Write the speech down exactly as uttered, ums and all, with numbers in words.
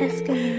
escalate.